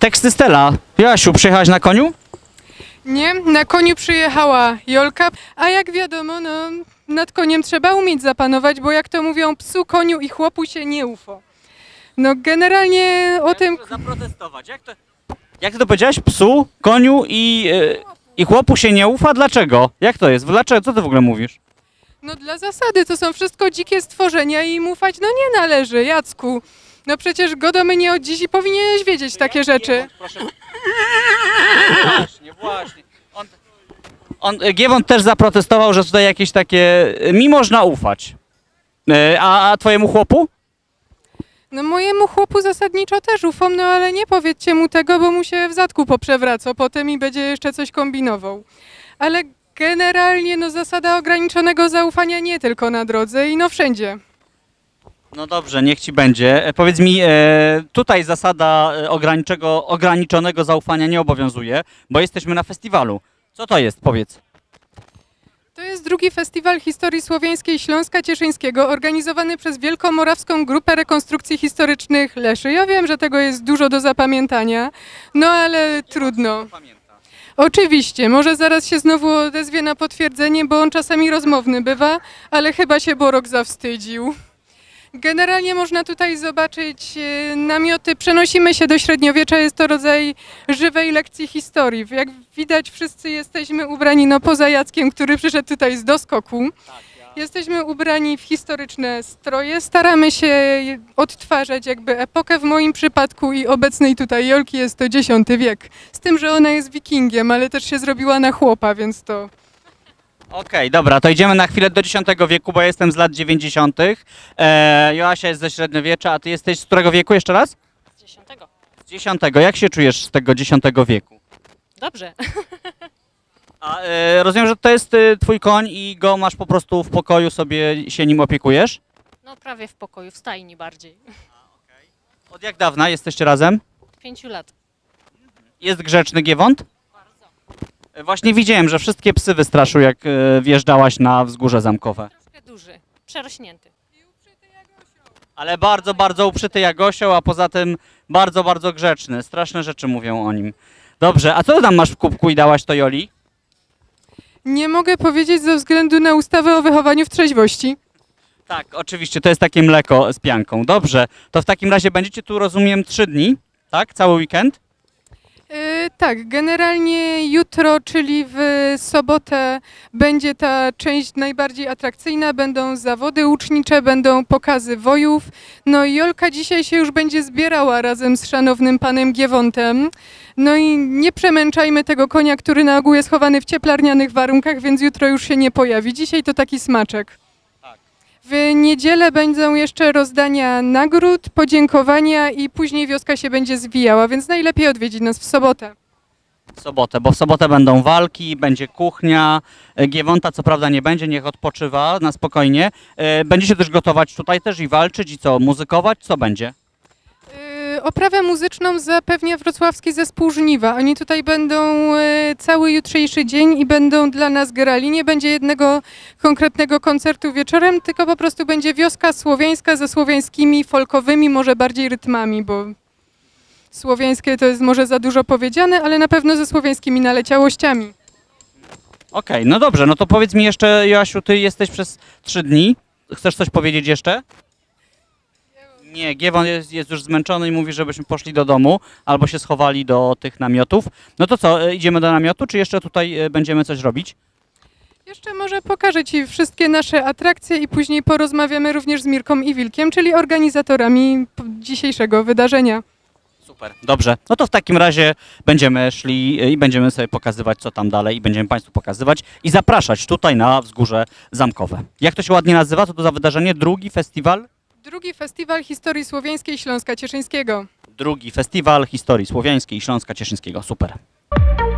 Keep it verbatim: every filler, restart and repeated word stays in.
Teksty Stela. Joasiu, przyjechałaś na koniu? Nie, na koniu przyjechała Jolka, a jak wiadomo, no, nad koniem trzeba umieć zapanować, bo jak to mówią, psu, koniu i chłopu się nie ufo. No generalnie o ja tym... Zaprotestować. Jak to, jak to powiedziałeś? Psu, koniu i, yy, i chłopu się nie ufa? Dlaczego? Jak to jest? Dlaczego? Co ty w ogóle mówisz? No dla zasady, to są wszystko dzikie stworzenia i im ufać no nie należy, Jacku. No przecież Godomy nie od dziś i powinieneś wiedzieć takie ja, rzeczy. Giewont, proszę. Właśnie, właśnie. On, on, Giewont też zaprotestował, że tutaj jakieś takie... Mi można ufać. A, a twojemu chłopu? No mojemu chłopu zasadniczo też ufam, no ale nie powiedzcie mu tego, bo mu się w zadku poprzewraca potem i będzie jeszcze coś kombinował. Ale generalnie no zasada ograniczonego zaufania nie tylko na drodze i no wszędzie. No dobrze, niech ci będzie. Powiedz mi, tutaj zasada ograniczonego zaufania nie obowiązuje, bo jesteśmy na festiwalu. Co to jest? Powiedz. To jest drugi Festiwal Historii Słowiańskiej Śląska Cieszyńskiego, organizowany przez Wielkomorawską Grupę Rekonstrukcji Historycznych Leszy. Ja wiem, że tego jest dużo do zapamiętania, no ale nie trudno. Oczywiście, może zaraz się znowu odezwie na potwierdzenie, bo on czasami rozmowny bywa, ale chyba się Borok zawstydził. Generalnie można tutaj zobaczyć namioty, przenosimy się do średniowiecza, jest to rodzaj żywej lekcji historii. Jak widać wszyscy jesteśmy ubrani, no poza Jackiem, który przyszedł tutaj z doskoku, jesteśmy ubrani w historyczne stroje, staramy się odtwarzać jakby epokę, w moim przypadku i obecnej tutaj Jolki jest to dziesiąty wiek, z tym, że ona jest wikingiem, ale też się zrobiła na chłopa, więc to... Okej, okay, dobra, to idziemy na chwilę do dziesiątego wieku, bo ja jestem z lat dziewięćdziesiątych. E, Joasia jest ze średniowiecza, a ty jesteś z którego wieku jeszcze raz? Z dziesiątego. Z dziesiątego. Jak się czujesz z tego dziesiątego wieku? Dobrze. A e, rozumiem, że to jest e, twój koń i go masz po prostu w pokoju, sobie się nim opiekujesz? No prawie w pokoju, w stajni bardziej. A, okay. Od jak dawna jesteście razem? Od pięciu lat. Jest grzeczny Giewont? Właśnie widziałem, że wszystkie psy wystraszył, jak wjeżdżałaś na wzgórze zamkowe. Troszkę duży, przerośnięty. I uprzyty jak osioł. Ale bardzo, bardzo uprzyty jak osioł, a poza tym bardzo, bardzo grzeczny. Straszne rzeczy mówią o nim. Dobrze, a co tam masz w kubku i dałaś to Joli? Nie mogę powiedzieć ze względu na ustawę o wychowaniu w trzeźwości. Tak, oczywiście, to jest takie mleko z pianką. Dobrze, to w takim razie będziecie tu, rozumiem, trzy dni, tak? Cały weekend? Yy, tak, generalnie jutro, czyli w sobotę będzie ta część najbardziej atrakcyjna, będą zawody łucznicze, będą pokazy wojów. No i Jolka dzisiaj się już będzie zbierała razem z szanownym panem Giewontem. No i nie przemęczajmy tego konia, który na ogół jest chowany w cieplarnianych warunkach, więc jutro już się nie pojawi. Dzisiaj to taki smaczek. W niedzielę będą jeszcze rozdania nagród, podziękowania i później wioska się będzie zwijała, więc najlepiej odwiedzić nas w sobotę. W sobotę, bo w sobotę będą walki, będzie kuchnia. Giewonta co prawda nie będzie, niech odpoczywa na spokojnie. Będziecie też gotować tutaj też i walczyć i co, muzykować? Co będzie? Oprawę muzyczną zapewnia Wrocławski zespół Żniwa. Oni tutaj będą cały jutrzejszy dzień i będą dla nas grali. Nie będzie jednego konkretnego koncertu wieczorem, tylko po prostu będzie wioska słowiańska ze słowiańskimi, folkowymi, może bardziej rytmami, bo słowiańskie to jest może za dużo powiedziane, ale na pewno ze słowiańskimi naleciałościami. Okej, okay, no dobrze, no to powiedz mi jeszcze, Joasiu, ty jesteś przez trzy dni. Chcesz coś powiedzieć jeszcze? Nie, Giewont jest, jest już zmęczony i mówi, żebyśmy poszli do domu albo się schowali do tych namiotów. No to co, idziemy do namiotu, czy jeszcze tutaj będziemy coś robić? Jeszcze może pokażę ci wszystkie nasze atrakcje i później porozmawiamy również z Mirką i Wilkiem, czyli organizatorami dzisiejszego wydarzenia. Super, dobrze. No to w takim razie będziemy szli i będziemy sobie pokazywać, co tam dalej i będziemy Państwu pokazywać i zapraszać tutaj na wzgórze zamkowe. Jak to się ładnie nazywa? Co to za wydarzenie? Drugi festiwal? Drugi Festiwal Historii Słowiańskiej Śląska Cieszyńskiego. Drugi Festiwal Historii Słowiańskiej Śląska Cieszyńskiego. Super.